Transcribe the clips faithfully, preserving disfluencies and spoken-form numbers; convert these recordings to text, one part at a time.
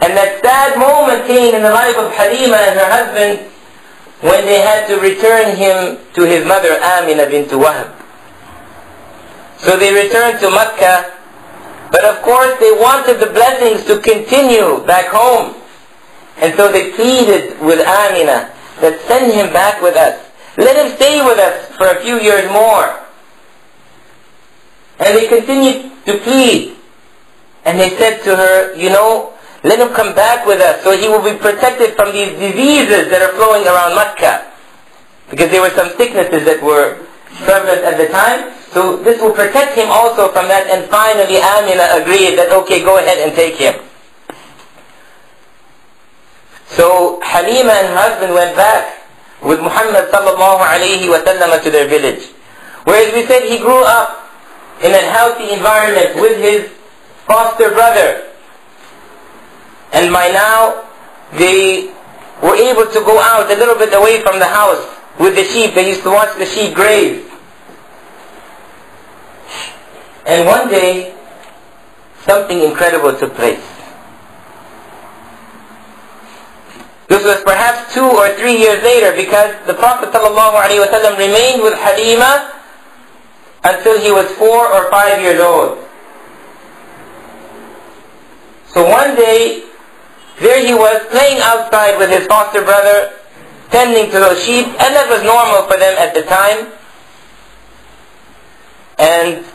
And that sad moment came in the life of Halima and her husband when they had to return him to his mother Amina bint Wahab. So they returned to Mecca, but of course they wanted the blessings to continue back home. And so they pleaded with Amina that send him back with us. Let him stay with us for a few years more. And they continued to plead. And they said to her, you know, let him come back with us so he will be protected from these diseases that are flowing around Mecca. Because there were some sicknesses that were prevalent at the time. So this will protect him also from that. And finally Amina agreed that, okay, go ahead and take him. So Halima and her husband went back with Muhammad sallallahu alayhi wa sallam to their village. Whereas we said he grew up in a healthy environment with his foster brother. And by now they were able to go out a little bit away from the house with the sheep. They used to watch the sheep graze. And one day, something incredible took place. This was perhaps two or three years later, because the Prophet ﷺ remained with Halima until he was four or five years old. So one day, there he was playing outside with his foster brother, tending to those sheep, and that was normal for them at the time. And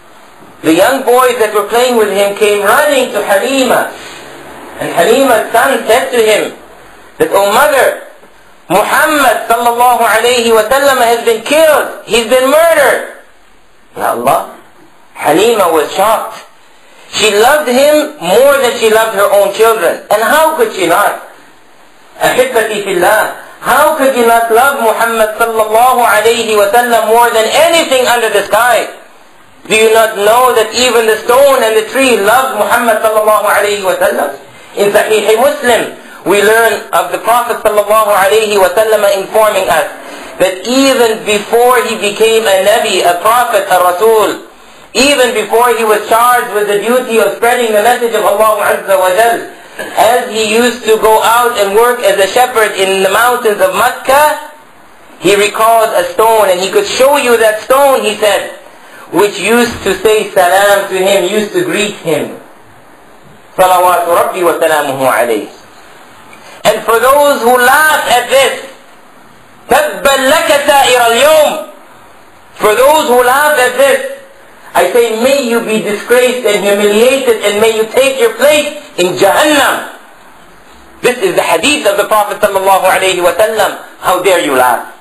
the young boys that were playing with him came running to Halima. And Halima's son said to him, that, oh mother, Muhammad sallallahu alayhi wa sallam has been killed. He's been murdered. Ya Allah. Halima was shocked. She loved him more than she loved her own children. And how could she not? Ahibbati fillah. How could you not love Muhammad sallallahu alayhi wa sallam more than anything under the sky? Do you not know that even the stone and the tree loved Muhammad sallallahu alayhi wa sallam? In Sahih Muslim, we learn of the Prophet ﷺ informing us that even before he became a Nabi, a Prophet, a Rasul, even before he was charged with the duty of spreading the message of Allah Azza wa Jal, as he used to go out and work as a shepherd in the mountains of Mecca, he recalled a stone, and he could show you that stone, he said, which used to say salam to him, used to greet him. Salawatu Rabbi wa salamuhu alayhi. And for those who laugh at this, for those who laugh at this, I say, may you be disgraced and humiliated, and may you take your place in Jahannam. This is the hadith of the Prophet sallallahu alayhi wa sallam. How dare you laugh?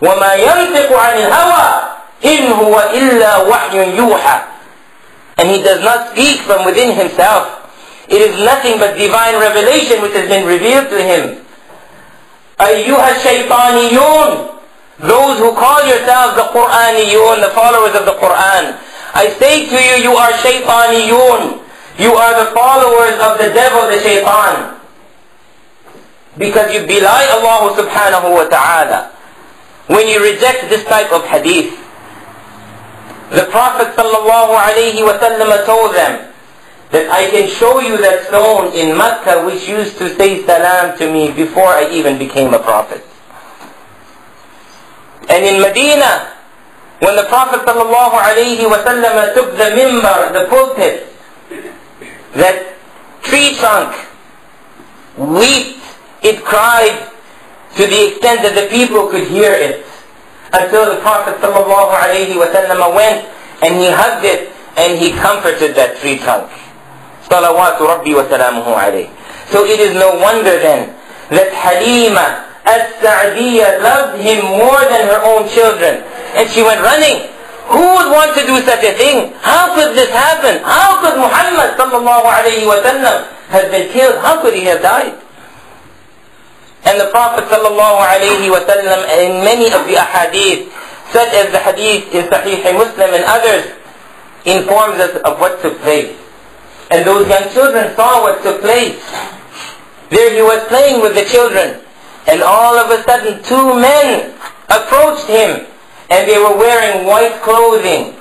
وَمَا يَنْتِقُ عَنِ الْهَوَىٰ إِنْ هُوَ إِلَّا وَحْيٌ يُوحَىٰ. And he does not speak from within himself. It is nothing but divine revelation which has been revealed to him. أَيُّهَا الشَّيْطَانِيُّونَ, those who call yourselves the Qur'aniyun, the followers of the Qur'an. I say to you, you are shaytaniyun. You are the followers of the devil, the shaytan. Because you belie Allah subhanahu wa ta'ala. When you reject this type of hadith, the Prophet sallallahu alayhi wa sallam told them, that I can show you that stone in Mecca which used to say salam to me before I even became a prophet. And in Medina, when the Prophet ﷺ took the mimbar, the pulpit, that tree trunk wept, it cried to the extent that the people could hear it. Until the Prophet ﷺ went and he hugged it and he comforted that tree trunk. Salawatu Rabbi wa salamuhu alayhi. So it is no wonder then that Halima al-Sa'diya loved him more than her own children. And she went running. Who would want to do such a thing? How could this happen? How could Muhammad sallallahu alayhi wa sallam have been killed? How could he have died? And the Prophet sallallahu alayhi wa sallam in many of the ahadith, such as the hadith in Sahih Muslim and others, informs us of what took place. And those young children saw what took place. There he was playing with the children. And all of a sudden two men approached him. And they were wearing white clothing.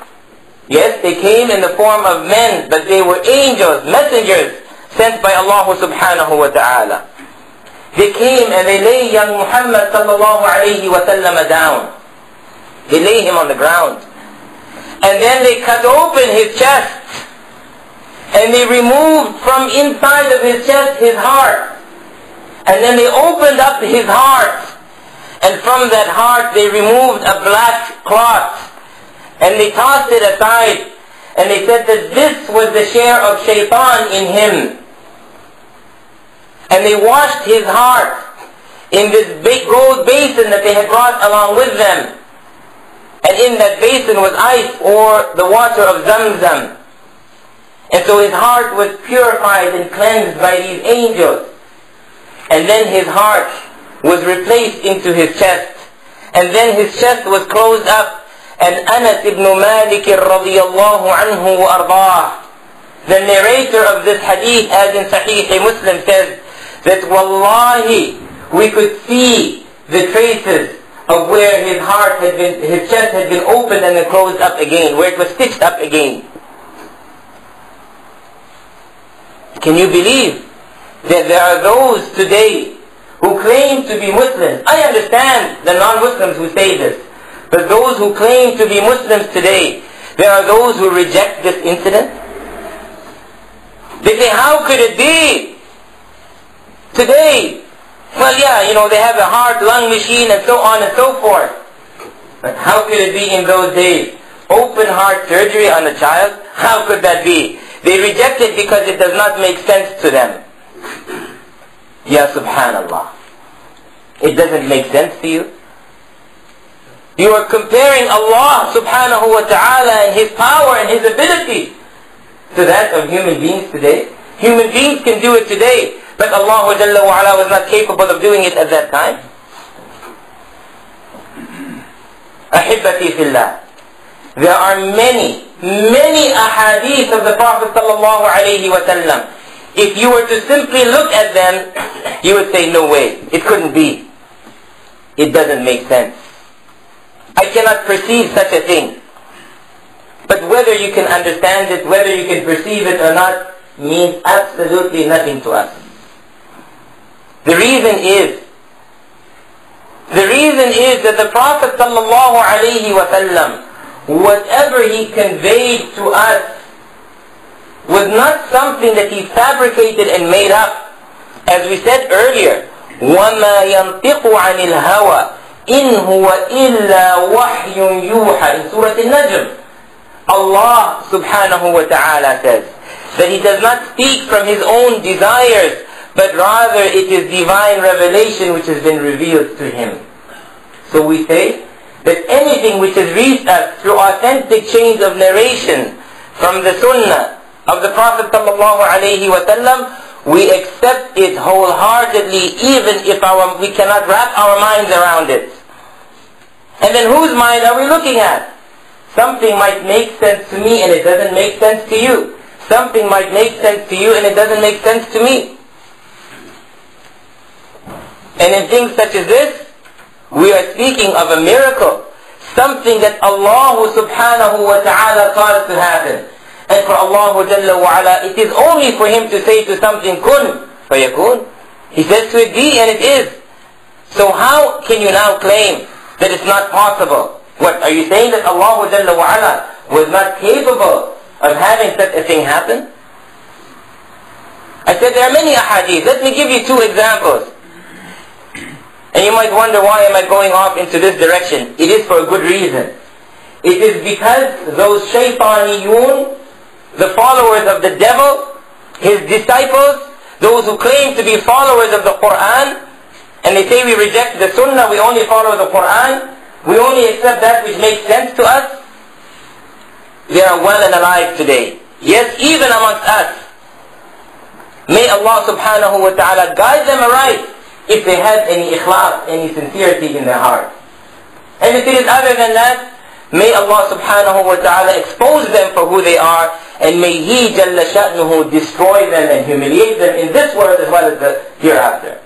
Yes, they came in the form of men, but they were angels, messengers, sent by Allah subhanahu wa ta'ala. They came and they lay young Muhammad sallallahu alayhi wa sallam down. They lay him on the ground. And then they cut open his chest. And they removed from inside of his chest his heart. And then they opened up his heart. And from that heart they removed a black cloth. And they tossed it aside. And they said that this was the share of shaitan in him. And they washed his heart in this big gold basin that they had brought along with them. And in that basin was ice, or the water of Zamzam. And so his heart was purified and cleansed by these angels. And then his heart was replaced into his chest. And then his chest was closed up. And Anas ibn Malik radiyallahu anhu wa ardah, the narrator of this hadith as in Sahih Muslim, says that wallahi, we could see the traces of where his heart had been, his chest had been opened and then closed up again, where it was stitched up again. Can you believe that there are those today who claim to be Muslims? I understand the non-Muslims who say this. But those who claim to be Muslims today, there are those who reject this incident. They say, how could it be? Today, well yeah, you know, they have a heart-lung machine and so on and so forth. But how could it be in those days? Open heart surgery on a child? How could that be? They reject it because it does not make sense to them. Ya subhanallah. It doesn't make sense to you. You are comparing Allah subhanahu wa ta'ala and His power and His ability to that of human beings today. Human beings can do it today, but Allah Jalla wa Ala was not capable of doing it at that time. Ahibbati fillah. There are many, many ahadith of the Prophet sallallahu alayhi wa sallam. If you were to simply look at them, you would say, no way, it couldn't be. It doesn't make sense. I cannot perceive such a thing. But whether you can understand it, whether you can perceive it or not, means absolutely nothing to us. The reason is, the reason is that the Prophet sallallahu alayhi wa sallam, whatever he conveyed to us, was not something that he fabricated and made up. As we said earlier, وَمَا يَنْطِقُ عَنِ الْهَوَىٰ إن هو إلا وحي يوحى in Surah Al-Najm. Allah subhanahu wa ta'ala says that He does not speak from His own desires, but rather it is divine revelation which has been revealed to Him. So we say that anything which has reached us through authentic chains of narration from the Sunnah of the Prophet sallallahu alayhi wa sallam, we accept it wholeheartedly, even if our, we cannot wrap our minds around it. And then whose mind are we looking at? Something might make sense to me and it doesn't make sense to you. Something might make sense to you and it doesn't make sense to me. And in things such as this, we are speaking of a miracle. Something that Allah subhanahu wa ta'ala caused to happen. And for Allah Jalla wa Ala, it is only for Him to say to something, kun fayakun. He says to it, be, and it is. So how can you now claim that it's not possible? What, are you saying that Allah Jalla wa Ala was not capable of having such a thing happen? I said there are many ahadith. Let me give you two examples. And you might wonder, why am I going off into this direction? It is for a good reason. It is because those shaytaniyun, the followers of the devil, his disciples, those who claim to be followers of the Qur'an, and they say we reject the Sunnah, we only follow the Qur'an, we only accept that which makes sense to us, they are well and alive today. Yes, even amongst us. May Allah subhanahu wa ta'ala guide them aright if they have any ikhlas, any sincerity in their heart. And if it is other than that, may Allah subhanahu wa ta'ala expose them for who they are, and may He Jalla Sha'nuhu destroy them and humiliate them in this world as well as the hereafter.